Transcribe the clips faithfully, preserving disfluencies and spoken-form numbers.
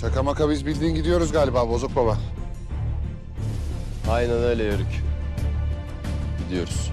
Şaka maka biz bildiğin gidiyoruz galiba Bozuk Baba. Aynen öyle Yörük. Gidiyoruz.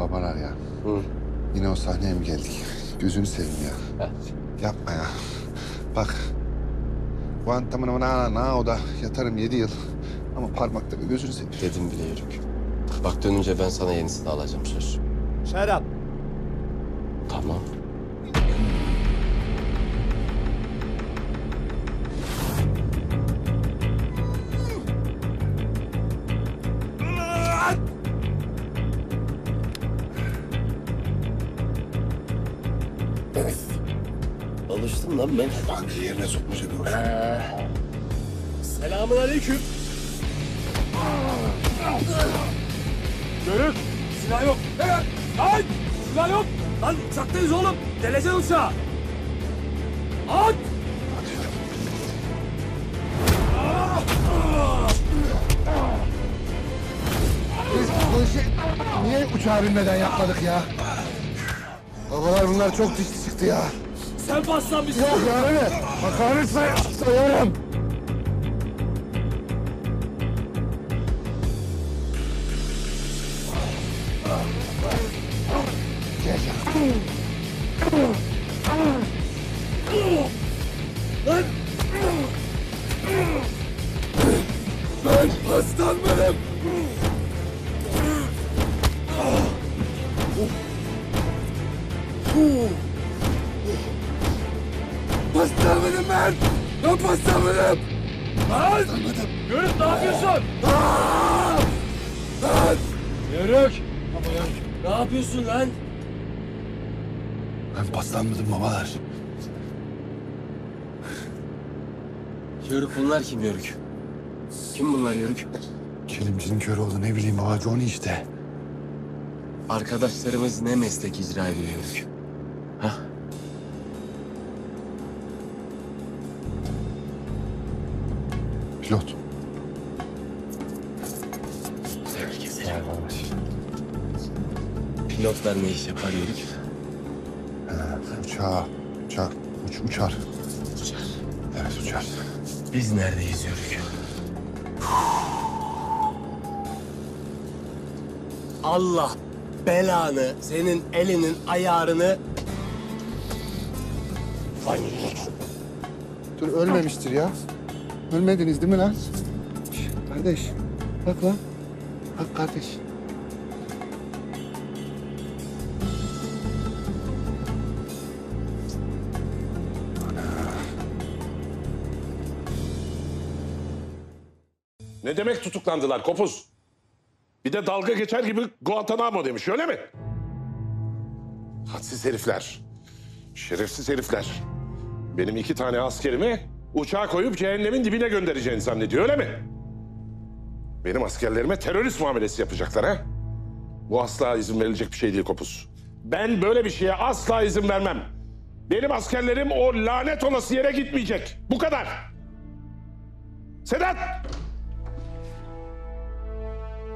Babalar ya. Hı. Yine o sahneye mi geldik? Gözünü seveyim ya. Evet. Yapma ya. Bak. Guantanamo na na o da yatarım yedi yıl. Ama parmakları gözünü seveyim. Dedim bile Yörük. Bak dönünce ben sana yenisini alacağım söz. Şerban. Tamam. Lan ben. Bankayı yerine sokmuş ediyorum. Ee, Selamun aleyküm. Yörük, silah yok. Evet. Lan, silah yok. Lan uçaktayız oğlum. Delecen uçağı. At. Biz bu işi niye uçağa binmeden yapmadık ya? Babalar bunlar çok dişli çıktı ya. Sen bassan bir şey. Ya yarını, hakaret say sayarım. Gel ya. Lan. Ben hastanmadım. Bastırmadım ben! Ben bastırmadım! Lan! Yörük ne yapıyorsun? Aaaa! Lan! Yörük! Baba Yörük! Ne yapıyorsun lan? Ben paslanmadım babalar. Yörük bunlar kim Yörük? Kim bunlar Yörük? Kelimcinin körü oldu ne bileyim baba Johnny işte. Arkadaşlarımız ne meslek icra ediyor Yörük? Hah? Pilot. Sevgili gezelim. Pilotlar ne iş yapar Yörük? Uçağa, uçağa, uç, uçar. Uçar. Evet uçar. Biz neredeyiz Yörük? Allah belanı, senin elinin ayarını... Vay. Dur ölmemiştir ya. Ölmediniz değil mi lan? Kardeş, bak lan. Bak kardeş. Ne demek tutuklandılar Kopuz? Bir de dalga geçer gibi Guantanamo demiş, öyle mi? Hadsiz herifler. Şerefsiz herifler. Benim iki tane askerimi uçağa koyup cehennemin dibine göndereceğini zannediyor, öyle mi? Benim askerlerime terörist muamelesi yapacaklar ha? Bu asla izin verilecek bir şey değil Kopuz. Ben böyle bir şeye asla izin vermem. Benim askerlerim o lanet olası yere gitmeyecek. Bu kadar. Sedat!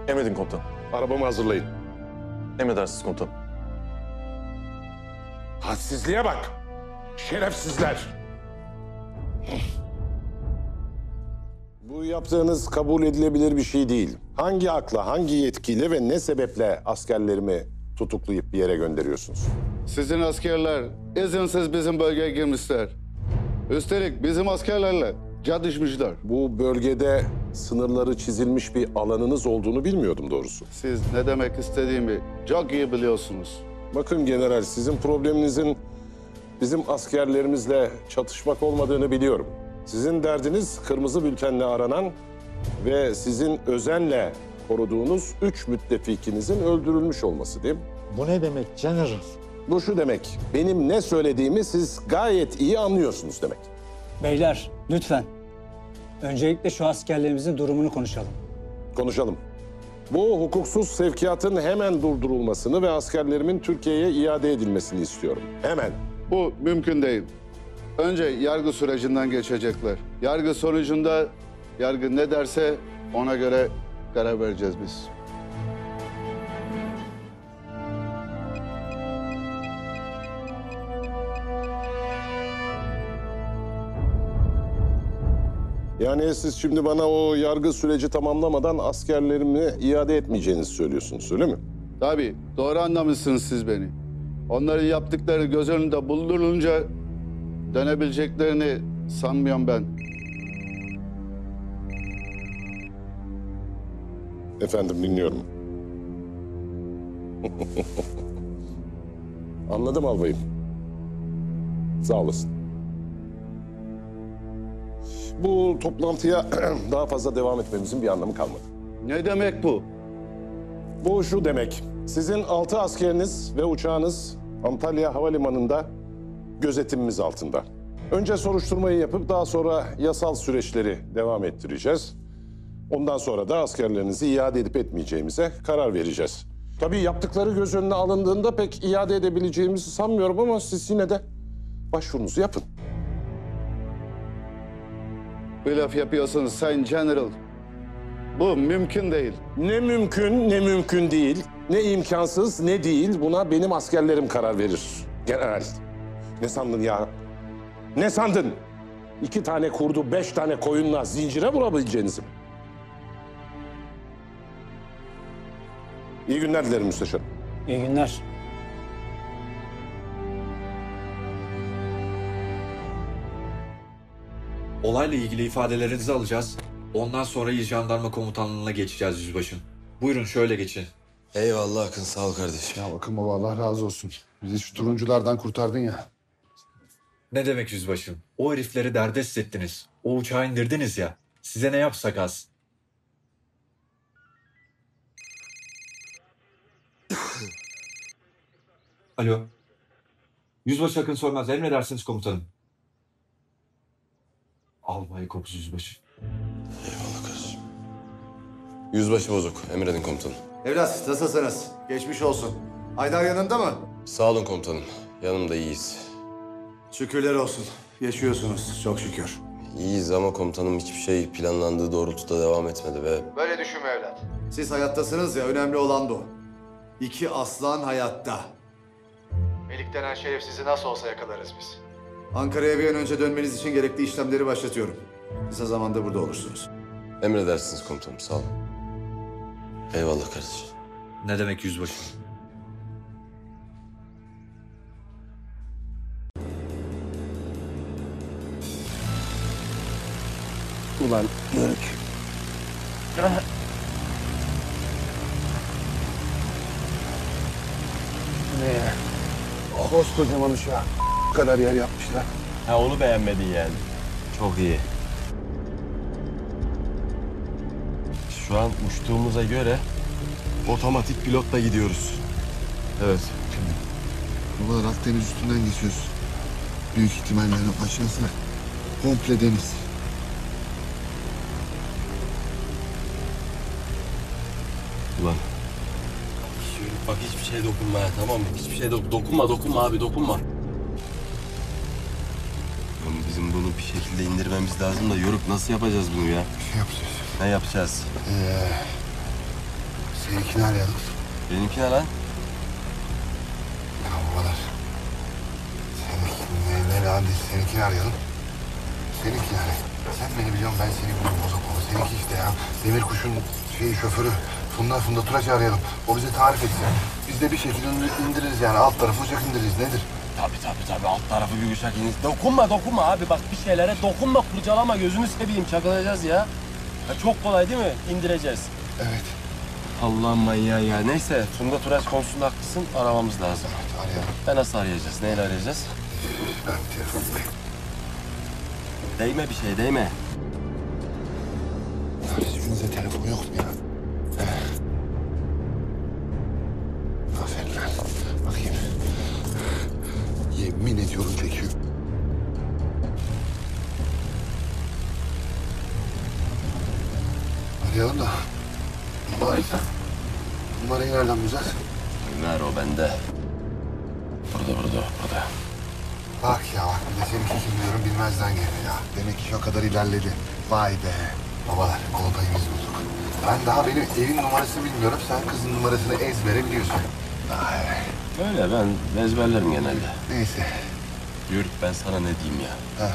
Emredin komutan. Arabamı hazırlayın. Emredersiniz komutan. Hadsizliğe bak. Şerefsizler. Bu yaptığınız kabul edilebilir bir şey değil. Hangi akla, hangi yetkiyle ve ne sebeple askerlerimi tutuklayıp bir yere gönderiyorsunuz? Sizin askerler izinsiz bizim bölgeye girmişler. Üstelik bizim askerlerle çatışmışlar. Bu bölgede sınırları çizilmiş bir alanınız olduğunu bilmiyordum doğrusu. Siz ne demek istediğimi çok iyi biliyorsunuz. Bakın general, sizin probleminizin bizim askerlerimizle çatışmak olmadığını biliyorum. Sizin derdiniz kırmızı bültenle aranan ve sizin özenle koruduğunuz üç müttefikinizin öldürülmüş olması değil mi? Bu ne demek general? Bu şu demek, benim ne söylediğimi siz gayet iyi anlıyorsunuz demek. Beyler lütfen, öncelikle şu askerlerimizin durumunu konuşalım. Konuşalım. Bu hukuksuz sevkiyatın hemen durdurulmasını ve askerlerimin Türkiye'ye iade edilmesini istiyorum. Hemen. Bu mümkün değil. Önce yargı sürecinden geçecekler. Yargı sonucunda yargı ne derse ona göre karar vereceğiz biz. Yani siz şimdi bana o yargı süreci tamamlamadan askerlerimi iade etmeyeceğinizi söylüyorsunuz, öyle mi? Tabii, doğru anlamışsınız siz beni. Onların yaptıkları göz önünde bulundurulunca dönebileceklerini sanmıyorum ben. Efendim, dinliyorum. Anladım albayım. Sağ olasın. Bu toplantıya daha fazla devam etmemizin bir anlamı kalmadı. Ne demek bu? Bu şu demek. Sizin altı askeriniz ve uçağınız Antalya Havalimanı'nda gözetimimiz altında. Önce soruşturmayı yapıp daha sonra yasal süreçleri devam ettireceğiz. Ondan sonra da askerlerinizi iade edip etmeyeceğimize karar vereceğiz. Tabii yaptıkları göz önüne alındığında pek iade edebileceğimizi sanmıyorum ama siz yine de başvurunuzu yapın. Bir laf yapıyorsunuz Sayın General. Bu mümkün değil. Ne mümkün ne mümkün değil, ne imkansız ne değil, buna benim askerlerim karar verir. General, ne sandın ya? Ne sandın? İki tane kurdu, beş tane koyunla zincire vurabileceğinizi mi? İyi günler dilerim müsteşarım. İyi günler. Olayla ilgili ifadelerinizi alacağız. Ondan sonra İl Jandarma Komutanlığı'na geçeceğiz yüzbaşım. Buyurun şöyle geçin. Eyvallah Akın, sağ ol kardeşim. Ya Akın baba, Allah razı olsun. Bizi şu turunculardan kurtardın ya. Ne demek yüzbaşım? O herifleri derdest ettiniz. O uçağı indirdiniz ya. Size ne yapsak az. Alo. Yüzbaşı Akın Sormaz, emredersiniz komutanım. Albay Kopuz yüzbaşı. Eyvallah kardeşim. Yüzbaşı Bozok, emredin komutanım. Evlat, nasılsınız? Geçmiş olsun. Haydar yanında mı? Sağ olun komutanım. Yanımda, iyiyiz. Şükürler olsun. Yaşıyorsunuz, çok şükür. İyiyiz ama komutanım hiçbir şey planlandığı doğrultuda devam etmedi ve... Böyle düşünme evlat. Siz hayattasınız ya, önemli olan da o. İki aslan hayatta. Melik denen şerefsizi nasıl olsa yakalarız biz. Ankara'ya bir an önce dönmeniz için gerekli işlemleri başlatıyorum. Kısa zamanda burada olursunuz. Emredersiniz komutanım, sağ olun. Eyvallah kardeşim. Ne demek yüzbaşım? Ulan Yörük. Ne ya? Koskocaman uçağı kadar yer yapmışlar. Ha, onu beğenmedin yani. Çok iyi. Şu an uçtuğumuza göre otomatik pilotla gidiyoruz. Evet. Ulan Akdeniz üstünden geçiyoruz. Büyük ihtimalle aşağısı komple deniz. Ulan. Bak hiçbir şeye dokunma ya, tamam mı? Hiçbir şeye dok dokunma, dokunma abi, dokunma. Oğlum bizim bunu bir şekilde indirmemiz lazım da Yörük nasıl yapacağız bunu ya? Ne yapacağız? Ne yapacağız? Ee, seninkini arayalım. Benimki ne lan? Kavgalar. Seninki ne, ne lan değil, seninkini arayalım. Seninki yani. Sen beni biliyorsun, ben seni bulurum Bozuk Baba. Seninki işte ya. Demir Kuşun şeyi, şoförü. Funda Fundatura çağıralım. O bize tarif etsin. Biz de bir şekilde indiririz yani. Alt tarafı uçak indiririz. Nedir? Tabii tabii tabii. Alt tarafı bir uçak indiririz. Dokunma dokunma abi. Bak bir şeylere dokunma, kurcalama. Gözünü seveyim. Çakılacağız ya. Ya çok kolay değil mi? İndireceğiz. Evet. Allah'ım manyağı ya. Neyse. Fundatura konusunda haklısın. Aramamız lazım. Evet, arayalım. Ben nasıl arayacağız? Neyle arayacağız? Ben telefonum. Değme bir şey. Değme. Sizinize telefon yok mu ya? Aferin lan. Bakayım. Yemin ediyorum çekiyor. Arayalım da. Bari sen. Numarayı nereden bulacağız? Ver o bende. Burada, burada, burada. Bak ya bak. Bir de seninki kim diyorum bilmezden geliyor ya. Demek ki o kadar ilerledi. Vay be. Babalar koldayımız bozuk. Ben daha benim evin numarasını bilmiyorum. Sen kızın numarasını ezbere biliyorsun. Ay. Öyle ben ezberlerim genelde. Neyse. Yörük ben sana ne diyeyim ya. Heh.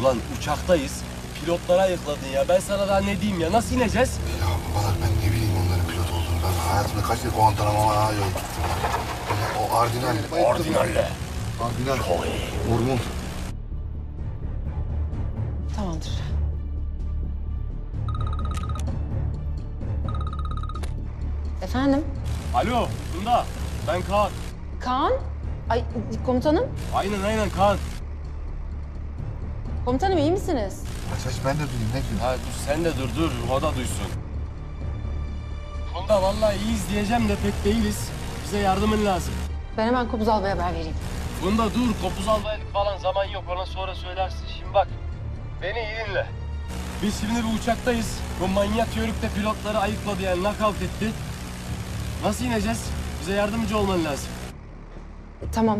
Ulan uçaktayız. Pilotlara ayıkladın ya. Ben sana daha ne diyeyim ya. Nasıl ineceğiz? Ya babalar ben ne bileyim onların pilot olduğunu. Ben hayatımda kaç kere Guantanamo'ya yol gittim. O Ardinal'le. Ardinal'le. Ardinal. Ormon. Tamamdır. Efendim? Alo, Funda. Ben Kağan. Kağan? Ay, komutanım. Aynen, aynen Kağan. Komutanım iyi misiniz? Aç aç, ben de duyayım. Ne diyorsun? Ha, dur, sen de dur, dur. O da duysun. Funda, vallahi iyiyiz diyeceğim de pek değiliz. Bize yardımın lazım. Ben hemen Kopuz Alba'ya haber vereyim. Funda dur, Kopuz Alba'ylık falan zaman yok. Ona sonra söylersin. Şimdi bak, beni iyi dinle. Biz şimdi bir uçaktayız. Bu manyak Yörük de pilotları ayıkladı yani, nakavt etti. Nasıl ineceğiz? Bize yardımcı olman lazım. Tamam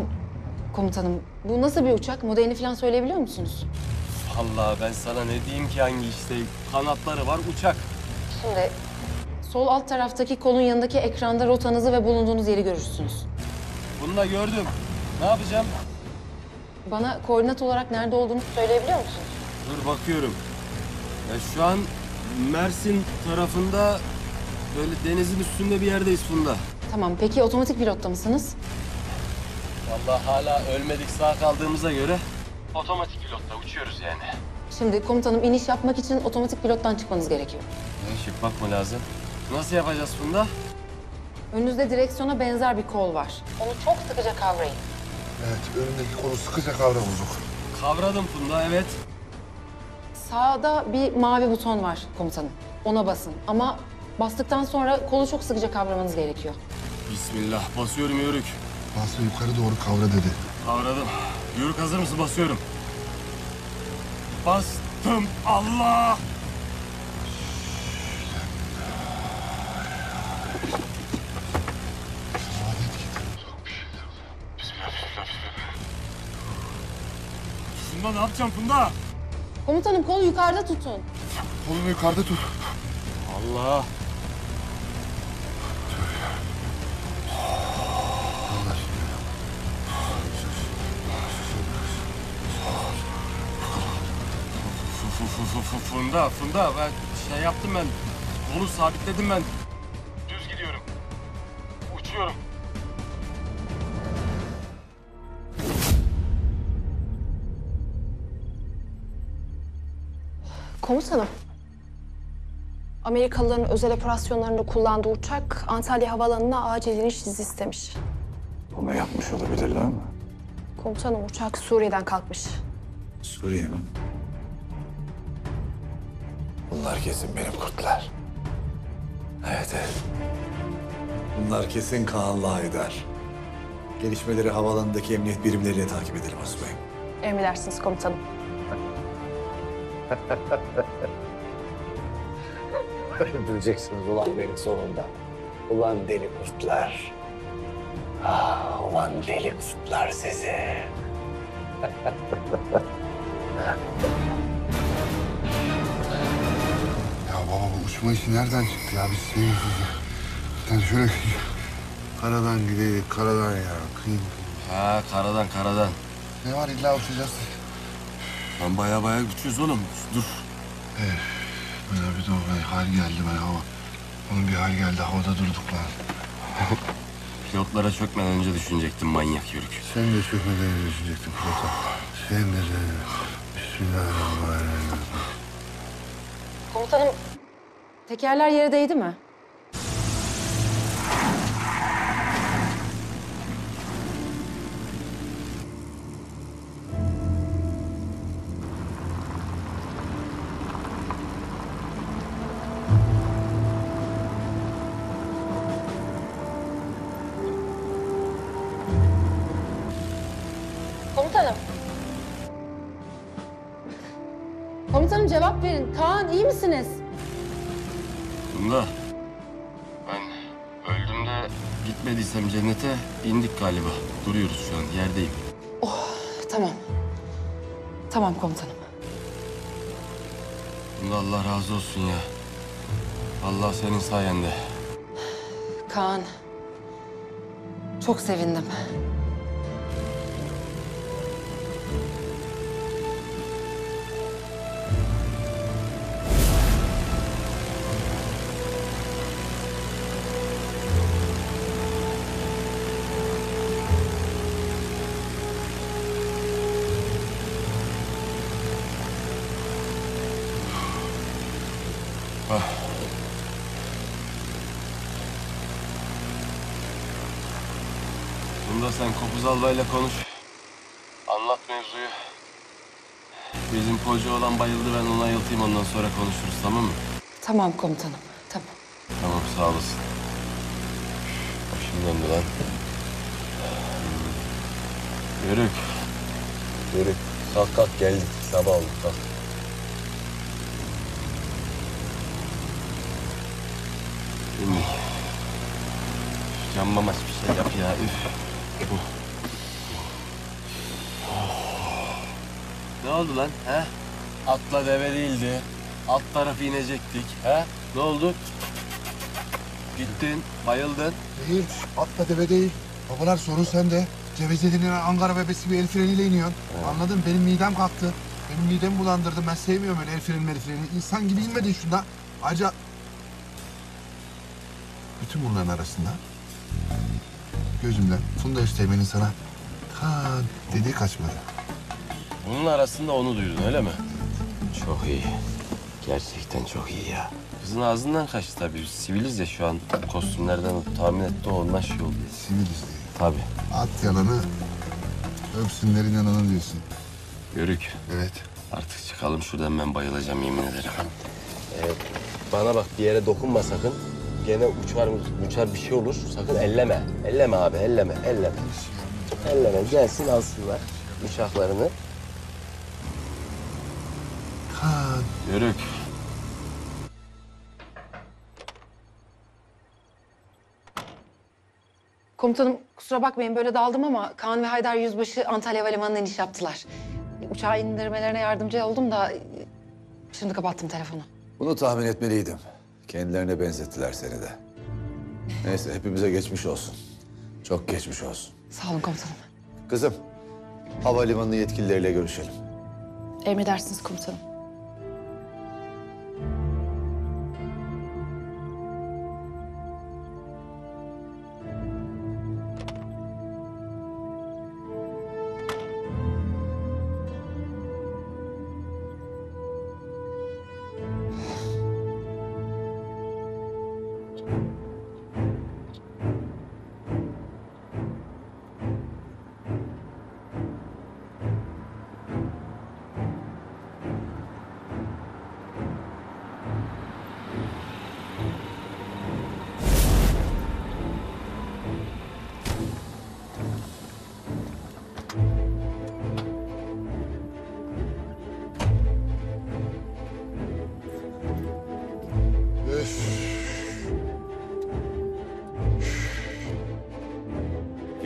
komutanım. Bu nasıl bir uçak? Modelini falan söyleyebiliyor musunuz? Vallahi ben sana ne diyeyim ki hangi işte kanatları var uçak. Şimdi sol alt taraftaki kolun yanındaki ekranda rotanızı ve bulunduğunuz yeri görürsünüz. Bunu da gördüm. Ne yapacağım? Bana koordinat olarak nerede olduğunu söyleyebiliyor musunuz? Dur bakıyorum. Ya şu an Mersin tarafında... Böyle denizin üstünde bir yerdeyiz Funda. Tamam, peki otomatik pilotta mısınız? Vallahi hala ölmedik sağ kaldığımıza göre otomatik pilotta uçuyoruz yani. Şimdi komutanım iniş yapmak için otomatik pilottan çıkmanız gerekiyor. İniş yapmak mı lazım? Nasıl yapacağız Funda? Önünüzde direksiyona benzer bir kol var. Onu çok sıkıca kavrayın. Evet, önündeki kolu sıkıca kavra Bozuk. Kavradım Funda, evet. Sağda bir mavi buton var komutanım. Ona basın ama... Bastıktan sonra kolu çok sıkıca kavramanız gerekiyor. Bismillah. Basıyorum Yörük. Basma yukarı doğru kavra dedi. Kavradım. Yörük hazır mısın? Basıyorum. Bastım. Allah! Funda ne yapacağım Funda? Komutanım kolu yukarıda tutun. Kolunu yukarıda tut. Allah! Funda, Funda ben şey yaptım ben, kolu sabitledim ben. Düz gidiyorum. Uçuyorum. Komutanım. Amerikalıların özel operasyonlarında kullandığı uçak Antalya Havaalanı'na acil iniş izni istemiş. Bunu yapmış olabilirler mi? Komutanım uçak Suriye'den kalkmış. Suriye mi? Bunlar kesin benim kurtlar. Evet, evet. Bunlar kesin Kaan'la Haydar. Gelişmeleri havaalanındaki emniyet birimleriyle takip edelim Osman Bey. Emredersiniz komutanım. Öldüreceksiniz ulan beni sonunda. Ulan deli kurtlar. Ah, ulan deli kurtlar sizi. Ya baba bu uçma işi nereden çıktı ya? Biz seviyoruz ya. Yani şöyle karadan gidelim, karadan ya. Kıyım. Ha karadan, karadan. Ne var illa uçacağız. Ben baya baya uçuyoruz oğlum. Dur. Ee, böyle bir de o hal geldi bana hava. Onun bir hal geldi. Havada durduk lan. Pilotlara çökmeden önce düşünecektim manyak Yörük. Sen de çökmeden önce düşünecektin pilota. Sen de sen. Bismillahirrahmanirrahim. Komutanım, tekerler yere değdi mi? Komutanım cevap verin. Kaan iyi misiniz? Funda, ben öldüm de gitmediysem cennete indik galiba. Duruyoruz şu an, yerdeyim. Oh, tamam. Tamam komutanım. Funda Allah razı olsun ya. Allah senin sayende. Kaan, çok sevindim. Bunda sen Kopuz albayla konuş. Anlat mevzuyu. Bizim koca olan bayıldı, ben ona ayıltayım, ondan sonra konuşuruz, tamam mı? Tamam komutanım, tamam. Tamam, sağ olasın. Başım döndü lan. Yörük. Yörük, kalk kalk geldik, sabah oldu, kalk. Şimdi yanmam aç bir şey yap ya, üf. Ne oldu lan, he? Atla deve değildi, alt tarafı inecektik, he? Ne oldu? Gittin, bayıldın. Değil, atla deve değil. Babalar sorun sende. Cevize denilen Ankara bebesi bir el freniyle iniyorsun. He. Anladın, benim midem kalktı. Benim midemi bulandırdı, ben sevmiyorum öyle el freni, el freni. İnsan gibi inmedin şundan. Ayrıca... Bütün bunların arasında gözümle Funda Üsteğmen'in sana Kaan dediği kaçmadı. Bunun arasında onu duydun öyle mi? Çok iyi. Gerçekten çok iyi ya. Kızın ağzından kaçtı tabii. Siviliz ya şu an. Kostümlerden tahmin etti o ondan şey oldu. Siviliz diye. Tabii. At yalanı, öpsünlerin yalanı diyorsun. Yörük. Evet. Artık çıkalım şuradan, ben bayılacağım yemin ederim. Ee, bana bak, bir yere dokunma sakın. Gene uçar uçar bir şey olur. Sakın elleme. Elleme abi, elleme, elleme. Elleme, gelsin alsınlar uçaklarını. Kaan. Yörük. Komutanım kusura bakmayın böyle daldım ama Kaan ve Haydar Yüzbaşı Antalya Havalimanı'na iniş yaptılar. Uçağı indirmelerine yardımcı oldum da şimdi kapattım telefonu. Bunu tahmin etmeliydim. Kendilerine benzettiler seni de. Neyse, hepimize geçmiş olsun. Çok geçmiş olsun. Sağ olun komutanım. Kızım, havalimanı yetkilileriyle görüşelim. Emredersiniz komutanım.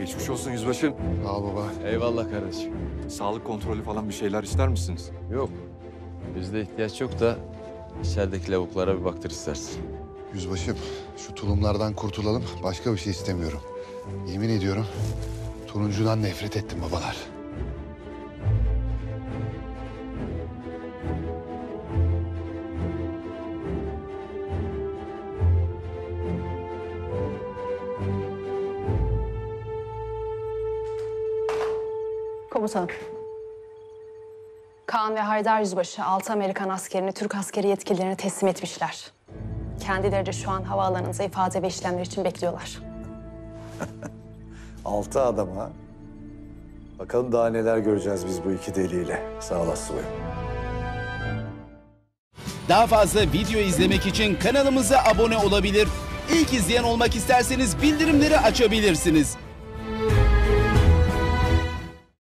Geçmiş olsun yüzbaşım. Sağ ol baba. Eyvallah kardeşim. Sağlık kontrolü falan bir şeyler ister misiniz? Yok. Bizde ihtiyaç yok da içerideki lavuklara bir baktır istersin. Yüzbaşım, şu tulumlardan kurtulalım. Başka bir şey istemiyorum. Yemin ediyorum turuncudan nefret ettim babalar. Komutanım. Kaan ve Haydar Yüzbaşı altı Amerikan askerini Türk askeri yetkililerine teslim etmişler. Kendileri de şu an havaalanınıza ifade ve işlemler için bekliyorlar. Altı adam ha. Bakalım daha neler göreceğiz biz bu iki deliyle. Sağ olasın. Daha fazla video izlemek için kanalımıza abone olabilir. İlk izleyen olmak isterseniz bildirimleri açabilirsiniz.